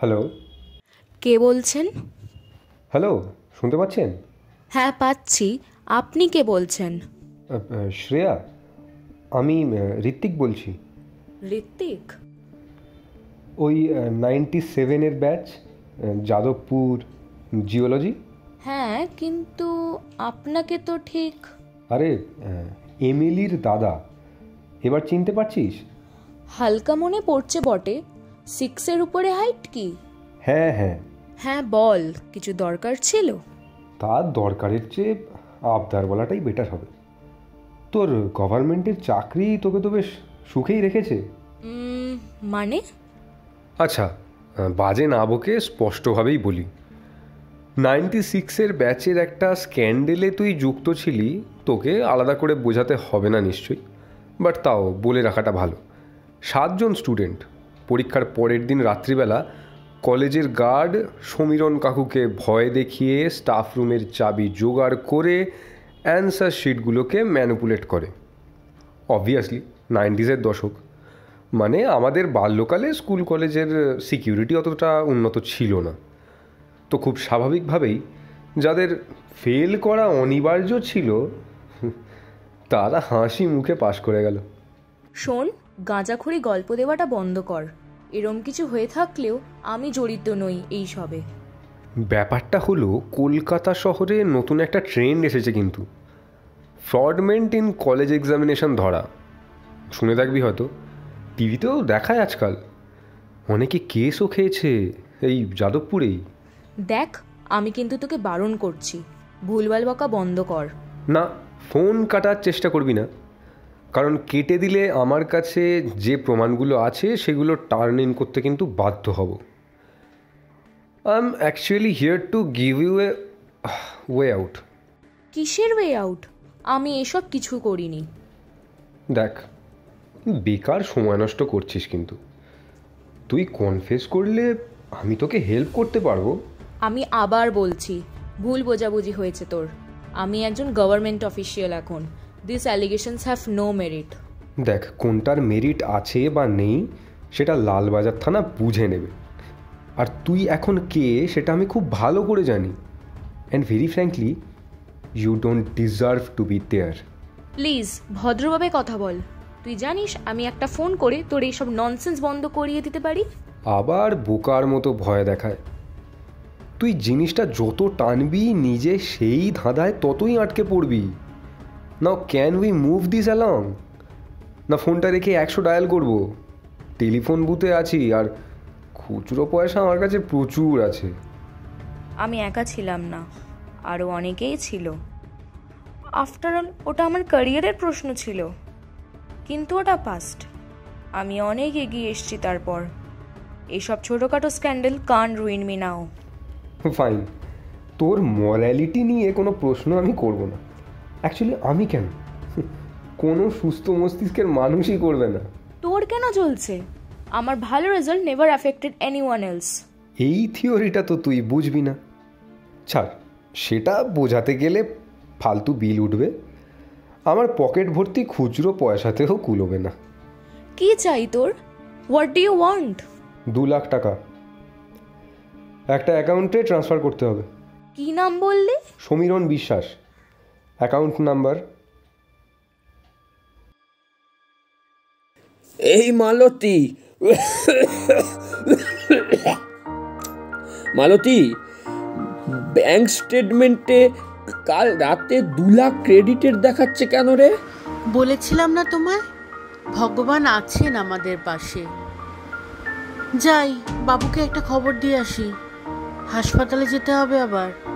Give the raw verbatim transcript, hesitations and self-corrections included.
Hello, কে বলছেন? Hello, শুনতে পাচ্ছেন? হ্যাঁ পাচ্ছি। আপনি কে বলছেন? শ্রেয়া, আমি ঋত্বিক বলছি। ঋত্বিক? ওই নাইনটি সেভেনের ব্যাচ, যাদবপুর জিওলজি। হ্যাঁ, কিন্তু আপনাকে তো ঠিক। আরে এমিলির দাদা, এবার চিনতে পারছিস? হালকা মনে পড়ছে বটে। সিক্সের উপরে হাইট কি? হ্যাঁ হ্যাঁ হ্যাঁ। বল, কিছু দরকার ছিল? তার দরকারের চেয়ে আবদার বলাটাই বেটার হবে। তোর গভর্নমেন্টের চাকরি তোকে তো বেশ সুখেই রেখেছে। মানে? আচ্ছা, বাজে না বকে স্পষ্টভাবেই বলি, নাইনটি সিক্সের ব্যাচের একটা স্ক্যান্ডেলে তুই যুক্ত ছিলি। তোকে আলাদা করে বোঝাতে হবে না নিশ্চয়ই, বাট তাও বলে রাখাটা ভালো। সাতজন স্টুডেন্ট পরীক্ষার পরের দিন রাত্রিবেলা কলেজের গার্ড সমীরণ কাকুকে ভয় দেখিয়ে স্টাফ রুমের চাবি জোগাড় করে অ্যান্সার শিটগুলোকে ম্যানিপুলেট করে। অবভিয়াসলি নাইনটিজের দশক, মানে আমাদের বাল্যকালে স্কুল কলেজের সিকিউরিটি অতটা উন্নত ছিল না, তো খুব স্বাভাবিকভাবেই যাদের ফেল করা অনিবার্য ছিল তারা হাসি মুখে পাশ করে গেল। শোন, গাঁজাখড়ি গল্প দেওয়াটা বন্ধ কর। এরম কিছু হয়ে থাকলেও আমি জড়িত নই এই সবে। ব্যাপারটা হলো, কলকাতা শহরে নতুন একটা ট্রেন্ড এসেছে কিন্তু, ফ্রডমেন্ট ইন কলেজ এক্সামিনেশন ধরা। শুনে থাকবি হয়তো, টিভিতেও দেখায় আজকাল। অনেকে কেসও খেয়েছে এই যাদবপুরেই। দেখ, আমি কিন্তু তোকে বারণ করছি, ভুলভাল বকা বন্ধ কর। না, ফোন কাটার চেষ্টা করবি না, কারণ কেটে দিলে আমার কাছে যে প্রমাণগুলো আছে সেগুলো টার্ন ইন করতে কিন্তু বাধ্য হব। I am actually here to give you a way out. কিসের ওয়ে আউট? আমি এসব কিছু করিনি। দেখ, বেকার সময় নষ্ট করছিস কিন্তু। তুই কনফেস করলে আমি তোকে হেল্প করতে পারবো। আমি আবার বলছি, ভুল বোঝাবুঝি হয়েছে তোর। আমি একজন গভর্নমেন্ট অফিসিয়াল এখন। These allegations have no merit. দেখ, কোনটার মেরিট আছে বা নেই সেটা লালবাজার থানা বুঝে নেবে। আর তুই এখন কে সেটা আমি খুব ভালো করে জানি। And very frankly, you don't deserve to be there. Please ভদ্রভাবে কথা বল। তুই জানিস আমি একটা ফোন করে তোর এইসব ননসেন্স বন্ধ করিয়ে দিতে পারি। আবার বোকার মতো ভয় দেখায়। তুই জিনিসটা যত টানবি নিজে সেই ধাঁধায় ততই আটকে পড়বি। Now can we move this along? না ফোনটা রেখে একশো ডায়াল করবো। টেলিফোন বুথে আছি, আর খুচরো পয়সা আমার কাছে প্রচুর আছে। আমি একা ছিলাম না, আরও অনেকেই ছিল। আফটার অল ওটা আমার ক্যারিয়ারের প্রশ্ন ছিল, কিন্তু ওটা পাস্ট। আমি অনেক এগিয়ে এসেছি তারপর। এইসব ছোটোখাটো scandal can ruin me now. Fine, তোর মরালিটি নিয়ে কোনো প্রশ্ন আমি করব না। অ্যাকচুয়ালি আমি কেন, কোনো সুস্থ মস্তিষ্কের মানুষই করবে না। তোর কেন চলছে? আমার ভালো result never affected anyone else. এই থিওরিটা তো তুই বুঝবি না। ছাড়, সেটা বোঝাতে গেলে ফালতু বিল উঠবে। আমার পকেট ভর্তি খুচরো পয়সাতেও কুলোবে না। কি চাই তোর? What do you want? দু লাখ টাকা একটা অ্যাকাউন্টে ট্রান্সফার করতে হবে। কি নাম বললি? সমীরণ বিশ্বাস। Account number? এই মালতী। মালতী, ব্যাংক স্টেটমেন্টে কাল রাতে দু লাখ ক্রেডিটের দেখাচ্ছে কেন রে? বলেছিলাম না তোমায়, ভগবান আছেন আমাদের পাশে। যাই, বাবুকে একটা খবর দিয়ে আসি। হাসপাতালে যেতে হবে আবার।